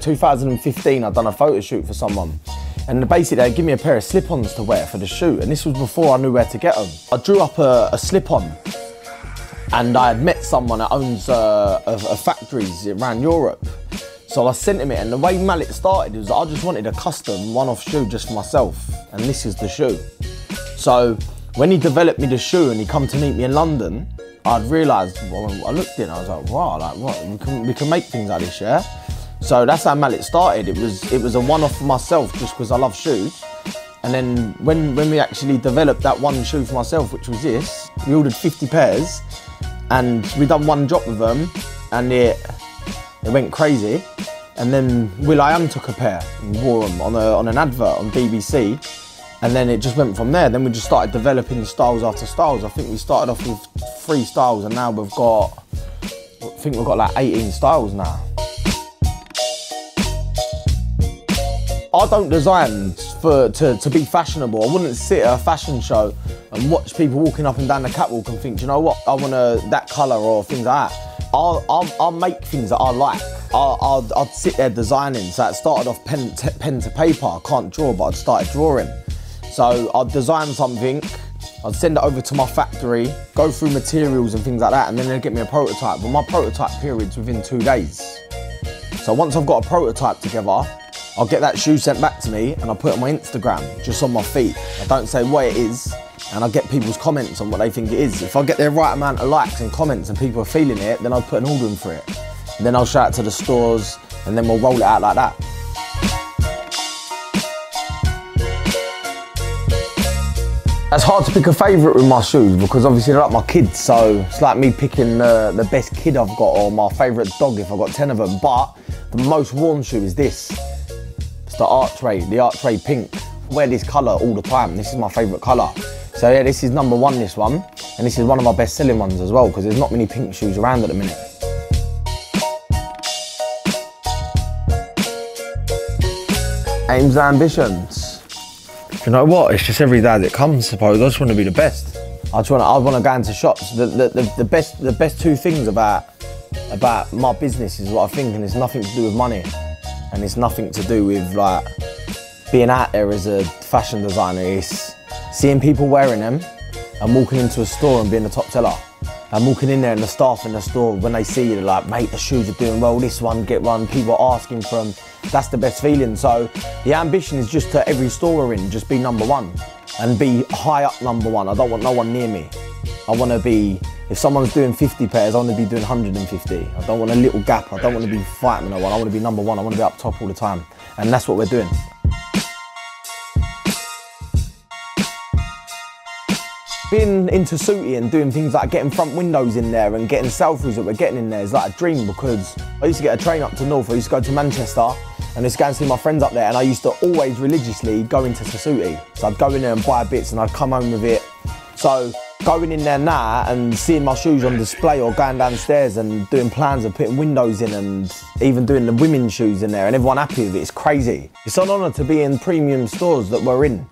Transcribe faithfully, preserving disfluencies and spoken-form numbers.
two thousand fifteen, I'd done a photo shoot for someone, and basically they give me a pair of slip-ons to wear for the shoot, and this was before I knew where to get them. I drew up a, a slip-on, and I had met someone that owns uh, a, a factories around Europe, so I sent him it. And the way Mallet started was I just wanted a custom one-off shoe just for myself, and this is the shoe. So when he developed me the shoe and he come to meet me in London, I'd realised, well, I looked in, I was like, wow, like what? We can we can make things like this, yeah. So that's how Mallet started. It was it was a one-off for myself just because I love shoes. And then when, when we actually developed that one shoe for myself, which was this, we ordered fifty pairs and we done one drop with them and it, it went crazy. And then Will dot i am took a pair and wore them on, a, on an advert on B B C. And then it just went from there. Then we just started developing styles after styles. I think we started off with three styles and now we've got, I think we've got like eighteen styles now. I don't design for, to, to be fashionable. I wouldn't sit at a fashion show and watch people walking up and down the catwalk and think, do you know what, I want a, that colour or things like that. I'll, I'll, I'll make things that I like. I'll, I'll, I'd sit there designing. So it started off pen, t pen to paper. I can't draw, but I'd started drawing. So I'd design something, I'd send it over to my factory, go through materials and things like that, and then they'd get me a prototype. But my prototype period's within two days. So once I've got a prototype together, I'll get that shoe sent back to me and I'll put it on my Instagram, just on my feet. I don't say what it is, and I'll get people's comments on what they think it is. If I get the right amount of likes and comments and people are feeling it, then I'll put an order in for it. And then I'll shout it to the stores, and then we'll roll it out like that. It's hard to pick a favourite with my shoes because obviously they're like my kids, so it's like me picking the, the best kid I've got or my favourite dog if I've got ten of them. But the most worn shoe is this. The Archway, the Archway Pink. I wear this colour all the time. This is my favourite colour. So yeah, this is number one, this one. And this is one of my best selling ones as well, because there's not many pink shoes around at the minute. Aims and ambitions. You know what? It's just every day that comes, I suppose. I just want to be the best. I just want to, I want to go into shops. The, the, the, the, best, the best two things about, about my business is what I think, and it's nothing to do with money. And it's nothing to do with like being out there as a fashion designer. It's seeing people wearing them and walking into a store and being the top seller. And walking in there and the staff in the store, when they see you, they're like, mate, the shoes are doing well, this one, get one, people are asking for them. That's the best feeling. So the ambition is just to every store we're in, just be number one and be high up number one. I don't want no one near me. I want to be, if someone's doing fifty pairs, I want to be doing one hundred and fifty. I don't want a little gap. I don't want to be fighting no one. I want to be number one. I want to be up top all the time. And that's what we're doing. Being into Tessuti and doing things like getting front windows in there and getting sell-throughs that we're getting in there is like a dream, because I used to get a train up to North. I used to go to Manchester and I used to go and see my friends up there, and I used to always religiously go into Tessuti. So I'd go in there and buy bits and I'd come home with it. So going in there now and seeing my shoes on display or going downstairs and doing plans of putting windows in and even doing the women's shoes in there and everyone happy with it, it's crazy. It's an honour to be in premium stores that we're in.